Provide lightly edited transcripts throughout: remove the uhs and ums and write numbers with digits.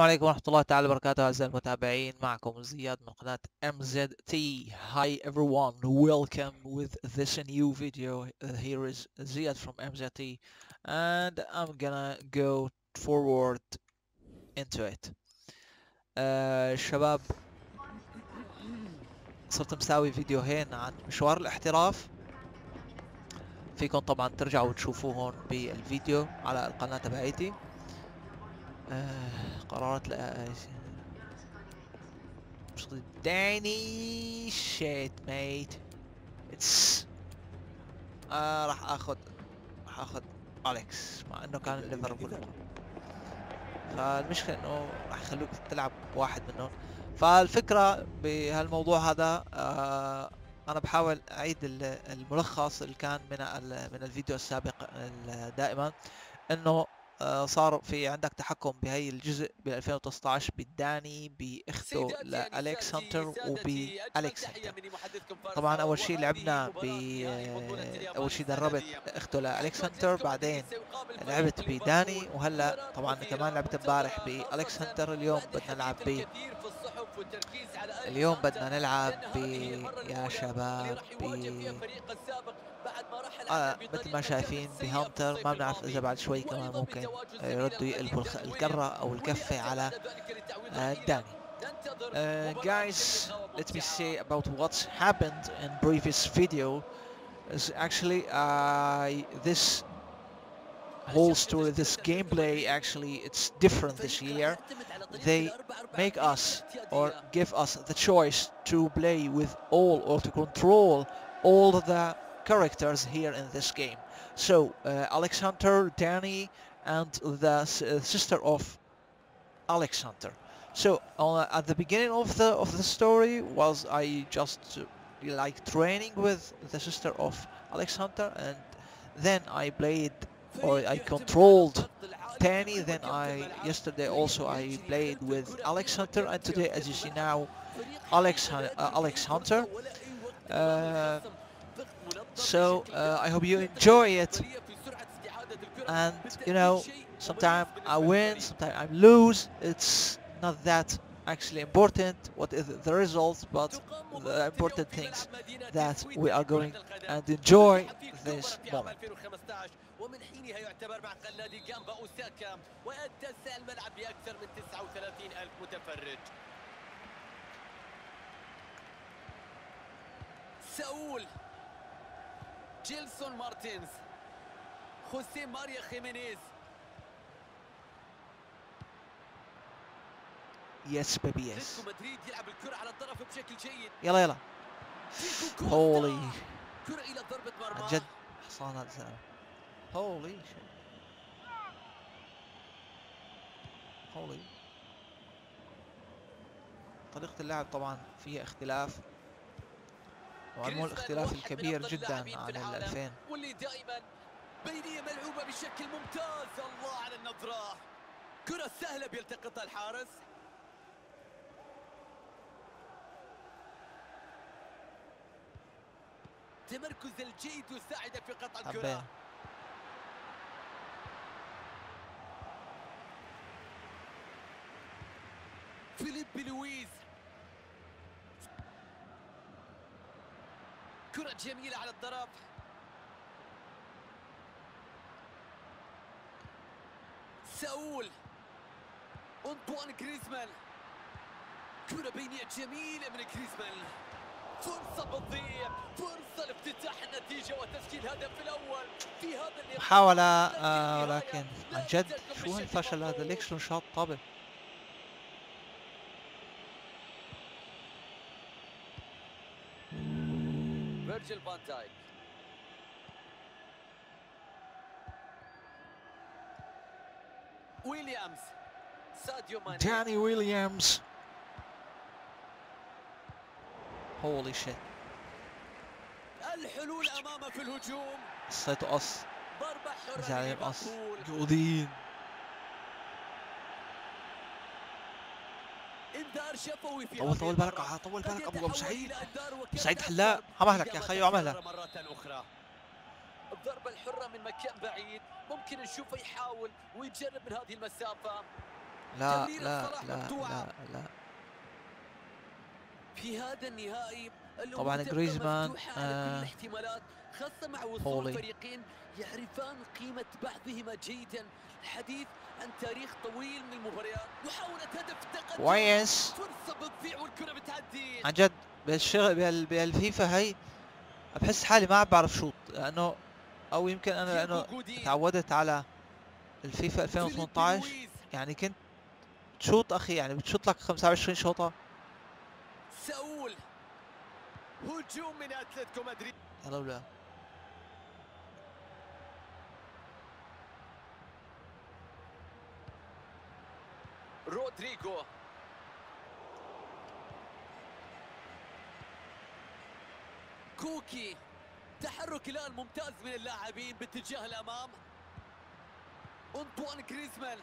السلام عليكم ورحمة الله تعالى وبركاته أعزائي المتابعين، معكم زياد من قناة MZT. Hi everyone, welcome with this new video. Here is Ziyad from MZT and I'm gonna go forward into it. شباب، صرت مساوي فيديوهين عن مشوار الاحتراف، فيكم طبعا ترجعوا تشوفوهن بالفيديو على القناة تبعيتي. قررت لا مش داني شيت ميت. راح اخذ اليكس، مع انه كان اللي ضربه لهم، فالمشكله انه راح يخلوك تلعب واحد منهم. فالفكره بهالموضوع هذا، انا بحاول اعيد الملخص اللي كان من الفيديو السابق دائما، انه صار في عندك تحكم بهي الجزء ب 2019 بالداني، باخته لأليكس هانتر وبأليكس هانتر. طبعا اول شيء لعبنا اول شيء دربت اخته لأليكس هانتر، بعدين لعبت بداني، وهلا طبعا كمان لعبت امبارح بأليكس هانتر. اليوم بدنا نلعب يا شباب مثل ما شايفين بهانتر. ما بنعرف اذا بعد شوي كمان ممكن يردوا يقلبوا الكره او الكفه على داني. Guys, let me say about what's happened in previous video is actually this whole story, this gameplay, actually it's different this year. They make us or give us the choice to play with all or to control all the characters here in this game. So Alex Hunter, Danny, and the sister of Alex Hunter. So at the beginning of the story was I just like training with the sister of Alex Hunter, and then I played or I controlled Danny. Then yesterday also I played with Alex Hunter, and today as you see now Alex Hunter. So I hope you enjoy it, and you know, sometimes I win, sometimes I lose. It's not that actually important what is the result, but the important things that we are going and enjoy this moment. ومن حينها يعتبر مع قلادي جامبا أوساكا واتسع الملعب بأكثر من 39,000 متفرج. ساول جيلسون مارتينز، خوسيه ماريا خيمينيز. يس بيبي يس. مدريد يلعب الكرة على الطرف بشكل جيد. يلا يلا. هولي. كرة إلى ضربة مرمى. عن جد حصان هذا الزلمة. Holy shit. Holy. طريقة اللعب طبعا فيها اختلاف، وعمل الاختلاف الكبير جدا عن 2000، واللي دائما بينية ملعوبة بشكل ممتاز. الله على النظرة، كرة سهلة بيلتقطها الحارس. تمركز الجيد يساعده في قطع الكرة. فيليب لويز، كرة جميلة على الطرف. ساول أنطوان غريزمان، كرة بينية جميلة من غريزمان. فرصة بتضيع، فرصة لافتتاح النتيجة وتسجيل هدف الأول في هذا اللقاء. محاولة ولكن عن جد شو هالفشل هذا؟ ليك شلون شاط طابة؟ فيرجيل فان دايك، ويليامز، ساديو ماني، داني ويليامز. هولي شيت. الحلول امامه في الهجوم. قصيته قص، ضربه حره قص، جودين. طول بالك، طول بالك ابو سعيد. سعيد حلاق عملك يا خيو، عملها مرات اخرى. الضربه الحره من مكان بعيد، ممكن نشوفه يحاول ويجرب من هذه المسافه. لا لا لا لا لا. في هذا النهائي طبعا جريزمان الاحتمالات خاصه مع وصول فريقين يعرفان قيمه بعضهما جيدا. الحديث عن تاريخ طويل من المباريات وحاولت هدف تقدم كويس عن جد. بالشغل بالفيفا هي بحس حالي ما عم بعرف شوط، لانه او يمكن انا لانه تعودت على الفيفا 2018 يعني كنت تشوط اخي، يعني بتشوط لك 25 شوطه. سؤول هجوم من اتلتيكو مدريد. لولا رودريجو كوكي، تحرك الان ممتاز من اللاعبين باتجاه الامام. انطوان جريزمان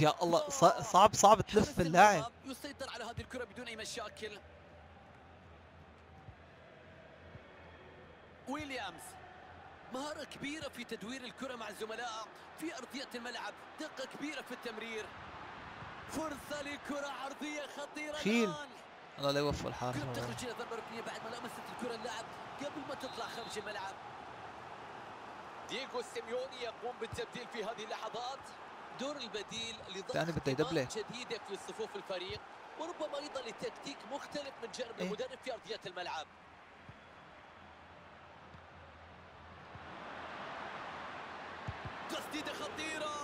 يا الله صعب صعب تلف اللاعب، يسيطر على هذه الكرة بدون أي مشاكل. ويليامز مهارة كبيرة في تدوير الكرة مع زملائه في أرضية الملعب، دقة كبيرة في التمرير، فرصة لكرة عرضية خطيرة الآن. الله لا يوفق الحارس. تخرج إلى ضربة ركنية بعد ما لمست الكرة اللاعب قبل ما تطلع خارج الملعب. دييغو سيميوني يقوم بالتبديل في هذه اللحظات، دور البديل لضغط جديدة في صفوف الفريق وربما أيضا لتكتيك مختلف من جانب المدرب في أرضية الملعب. تسديدة خطيرة،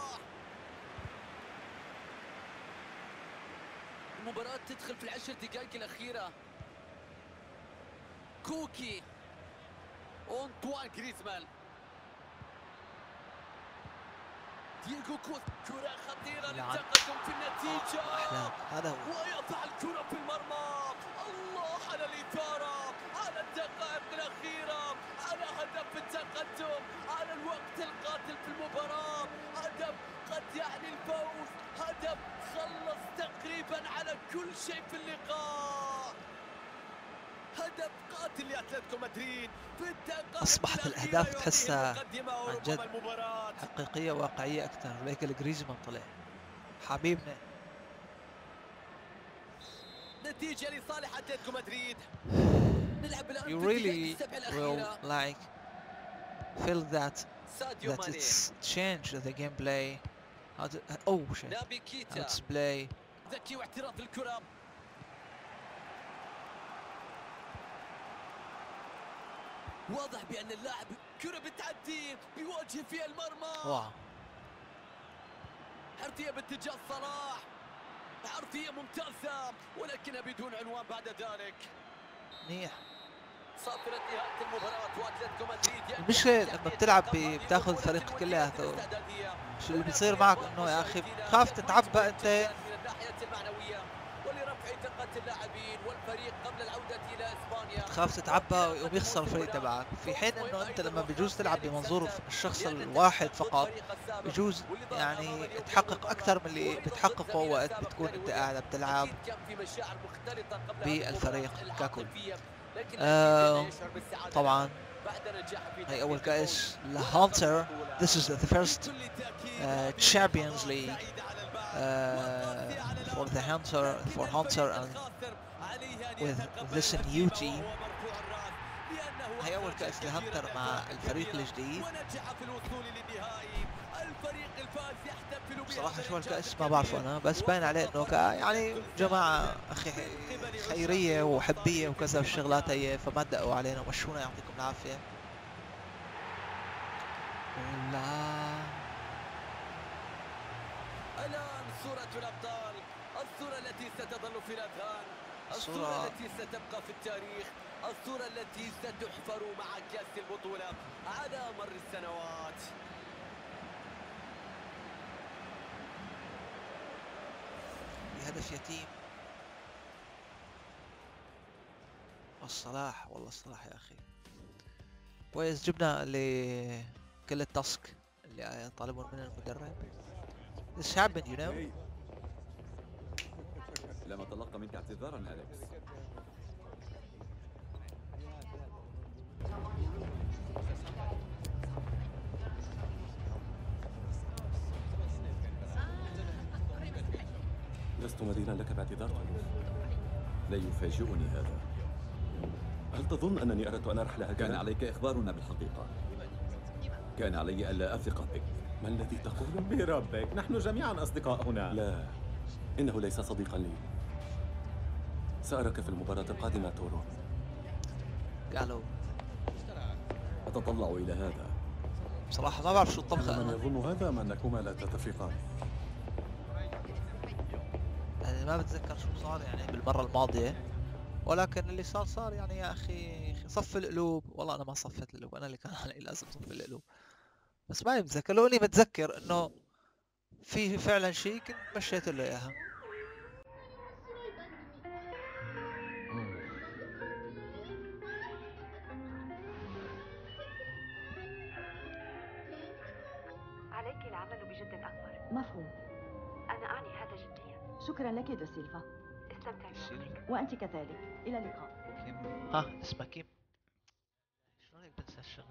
المباراة تدخل في العشر دقائق الأخيرة. كوكي، أنطوان جريزمان، دييغو كوستا، كرة خطيرة للتقدم في النتيجة. هذا هو، ويضع الكرة في المرمى. الله على الإثارة، على الدقائق الأخيرة، على هدف التقدم، على الوقت القاتل في المباراة، هدف قد يعني الفوز، هدف خلص تقريبا على كل شيء في اللقاء. هدف قاتل لأتلتيكو مدريد في الدقائق. أصبحت الأهداف تحسها عن جد حقيقية واقعية أكثر، مايكل جريزمان طلع حبيبنا. نتيجة لصالح أتلتيكو مدريد. نلعب الآن في السبع الأخيرة. You really will like feel that it's changed the gameplay. Oh shit. Let's play. ذكي واعتراف الكرة. واضح بأن اللاعب كرة بتعدي بيواجه فيها المرمى. واو. عرضية باتجاه صلاح، عرضية ممتازة ولكنها بدون عنوان بعد ذلك. منيح. صافرة نهاية المباراة وأتلتيكو مدريد. المشكلة لما بتلعب بتاخذ فريقك كلها، شو اللي بيصير معك انه يا اخي بتخاف تتعب بقى انت. من الناحية المعنوية ولرفع ثقة اللاعبين والفريق قبل العودة إلى إسبانيا. تخاف تتعبى وبيخسر الفريق تبعك، في حين إنه أنت لما بيجوز تلعب بمنظور الشخص الواحد فقط بيجوز يعني تحقق أكثر من اللي بتحققه وقت بتكون أنت قاعد بتلعب بالفريق ككل. طبعا هي أول كأس لهانتر. This is the first Champions League. For Hunter and with this new team. هي أول كأس لهانتر مع الفريق الجديد. بصراحة شو الكأس ما بعرفه أنا، بس باين عليه إنه يعني جماعة أخي خيرية وحبية وكذا والشغلات هي، فما دقوا علينا ومشونا. يعطيكم العافية. الآن صورة الأبطال، الصورة التي ستظل في الأذهان، الصورة التي ستبقى في التاريخ، الصورة التي ستحفر مع كأس البطولة على مر السنوات. بهدف يتيم الصلاح، والله الصلاح يا أخي كويس. جبنا لكل التاسك اللي طالبون منه المدرب. This happened, you know. لما تلقى منك اعتذارا أليكس. لست مدينا لك باعتذار طريف. لا يفاجئني هذا. هل تظن أنني أردت أن أرحل هكذا؟ كان عليك إخبارنا بالحقيقة. كان علي ألا أثق بك. ما الذي تقوله؟ بربك، نحن جميعا أصدقاء هنا. لا، إنه ليس صديقا لي. سأراك في المباراة القادمة تورو. قالوا أتطلع إلى هذا. بصراحة ما بعرف شو الطبخة. من يظن هذا ما أنكما لا تتفقان. يعني ما بتذكر شو صار يعني بالمرة الماضية، ولكن اللي صار صار يعني يا أخي. صف القلوب، والله أنا ما صفيت القلوب، أنا اللي كان علي لازم صف القلوب. بس ما بتذكر، لو إني بتذكر إنه فيه فعلا شيء كنت مشيت له إياها. عليك العمل بجد أكبر. مفهوم. أنا أعني هذا جديا. شكرا لك دا سيلفا. استمتعي بوقتك. وأنت كذلك. إلى اللقاء. ها اسمها كيم. شلون هيك بنسى الشغل؟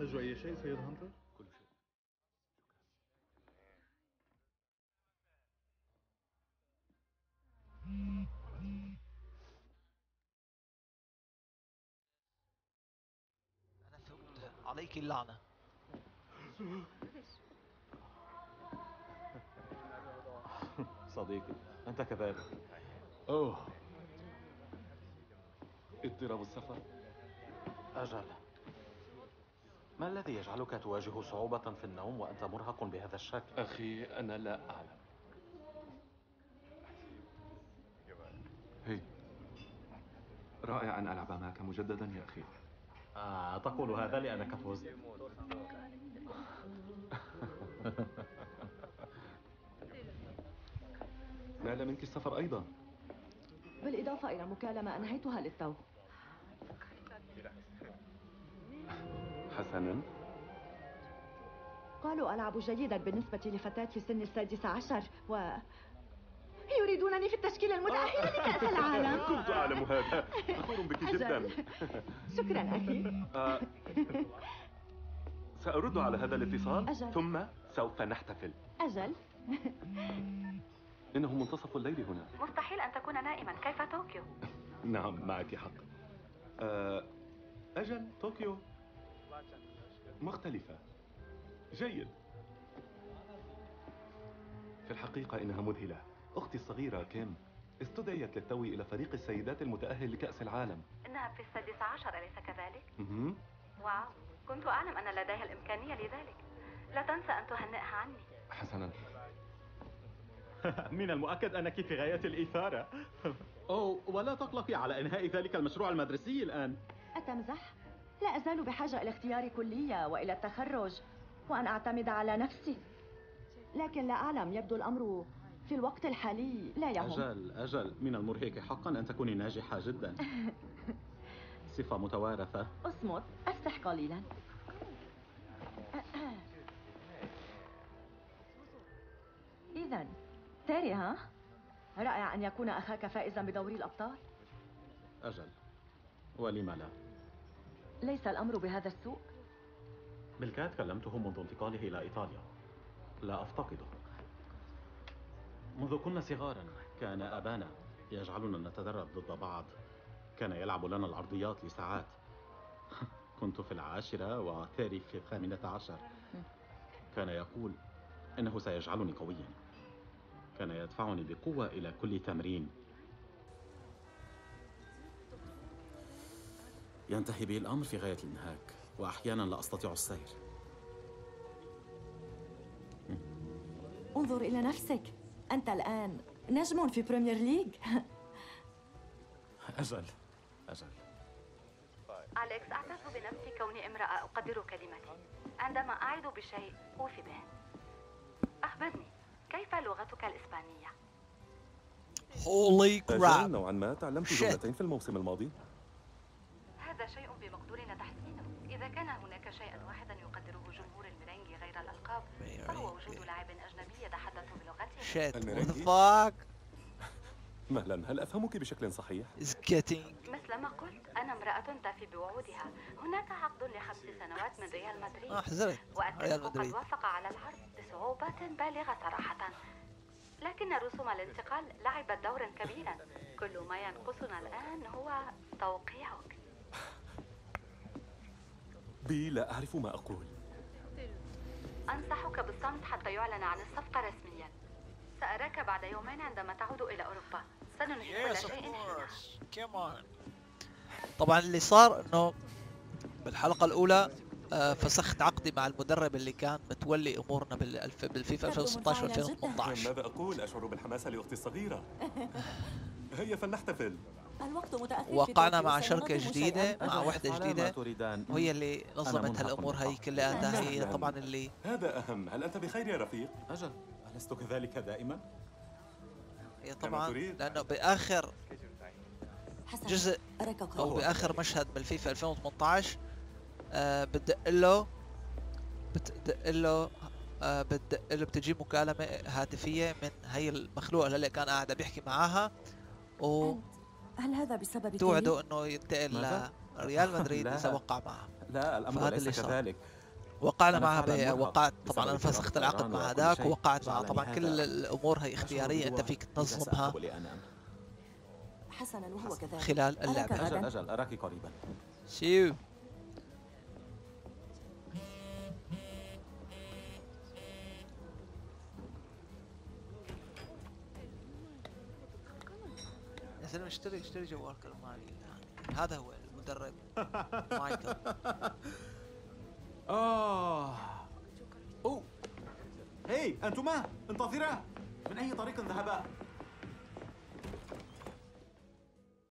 تحتاج أي شيء سيد هانتر؟ كل شيء. أنا ثقلت عليك اللعنة. صديقي أنت كذلك. أوه، اضطراب السفر. أجل، ما الذي يجعلك تواجه صعوبة في النوم وأنت مرهق بهذا الشكل؟ أخي أنا لا أعلم. هي رائع أن ألعب معك مجددا يا أخي. تقول هذا لأنك فزت. نال منك السفر أيضا. بالإضافة إلى مكالمة أنهيتها للتو. حسناً. قالوا ألعب جيداً بالنسبة لفتاة في سن السادسة عشر و يريدونني في التشكيل المتأخر لكأس العالم. كنت أعلم هذا. فخور بك جداً. شكراً أخي. سأرد على هذا الاتصال. أجل. ثم سوف نحتفل. أجل. إنه منتصف الليل هنا. مستحيل أن تكون نائماً. كيف طوكيو؟ نعم معك حق. أجل طوكيو مختلفة. جيد. في الحقيقة إنها مذهلة. أختي الصغيرة كيم استدعيت للتو إلى فريق السيدات المتأهل لكأس العالم. إنها في السادسة عشر أليس كذلك؟ واو، كنت أعلم أن لديها الإمكانية لذلك. لا تنسى أن تهنئها عني. حسناً. من المؤكد أنك في غاية الإثارة. أوه، ولا تقلقي على إنهاء ذلك المشروع المدرسي الآن. أتمزح؟ لا أزال بحاجة إلى اختيار كلية وإلى التخرج وأن أعتمد على نفسي، لكن لا أعلم، يبدو الأمر في الوقت الحالي لا يهم. أجل، من المرهق حقا أن تكوني ناجحة جدا. صفة متوارثة. أصمت، أفتح قليلا. إذا تاري، ها؟ رائع أن يكون أخاك فائزا بدوري الأبطال. أجل، ولم لا؟ ليس الأمر بهذا السوء؟ بالكاد كلمته منذ انتقاله إلى إيطاليا. لا أفتقده. منذ كنا صغارا كان أبانا يجعلنا نتدرب ضد بعض. كان يلعب لنا العرضيات لساعات. كنت في العاشرة وتاري في الخامنة عشر. كان يقول إنه سيجعلني قويا. كان يدفعني بقوة إلى كل تمرين. ينتهي به الأمر في غاية الانهاك، وأحياناً لا أستطيع السير. انظر إلى نفسك، أنت الآن نجم في بريمير ليج. أجل. أليكس، أعترف بنفسي كوني امرأة أقدر كلمتي. عندما أعد بشيء أوفي به. أخبرني، كيف لغتك الإسبانية؟ هولي كراب. نوعاً ما تعلمت جملتين في الموسم الماضي. هذا شيء بمقدورنا تحسينه. إذا كان هناك هناك شيئا واحدا يقدره جمهور الميرينجي غير الألقاب، فهو وجود لاعب أجنبي يتحدث بلغتهم. مهلا، هل أفهمك بشكل صحيح؟ مثل ما قلت، أنا امرأة تفي بوعودها. هناك عقد ل5 سنوات من ريال مدريد، والتيم قد وافق على العرض بصعوبات بالغة صراحة، لكن رسوم الانتقال لعبت دورا كبيرا. كل ما ينقصنا الآن هو توقيعك. بي لا أعرف ما أقول. أنصحك بالصمت حتى يعلن عن الصفقة رسميا. سأراك بعد يومين عندما تعود إلى أوروبا، سننهي كل شيء هنا. طبعا اللي صار أنه بالحلقة الأولى فسخت عقدي مع المدرب اللي كان متولي امورنا بالفيفا 2016 و2018. ماذا اقول؟ اشعر بالحماسه لاختي الصغيره. هيا فلنحتفل. الوقت متاخر. وقعنا مع شركه جديده، مع وحده جديده، وهي اللي نظمت هالامور هي كلها. هي طبعا اللي هذا اهم. هل انت بخير يا رفيق؟ اجل، الست كذلك دائما؟ هي طبعا لانه باخر جزء او باخر مشهد بالفيفا 2018 بدق له بتجي مكالمة هاتفية من هي المخلوقة اللي كان قاعدة بيحكي معاها، و هل هذا بسبب توعده انه ينتقل لريال مدريد اذا وقع معها. لا، الامر ليس كذلك. وقعنا معها، وقعت طبعا. انا فسخت العقد مع هذاك ووقعت معها. طبعا كل الامور هي اختيارية، انت فيك تنظمها حسنا وهو كذلك خلال اللعبة. اجل اراك قريبا. شيو سلم، اشتري جوالك المالي. هذا هو المدرب مايكل. اوه هي انتما انتظرا. من اي طريق ذهبا؟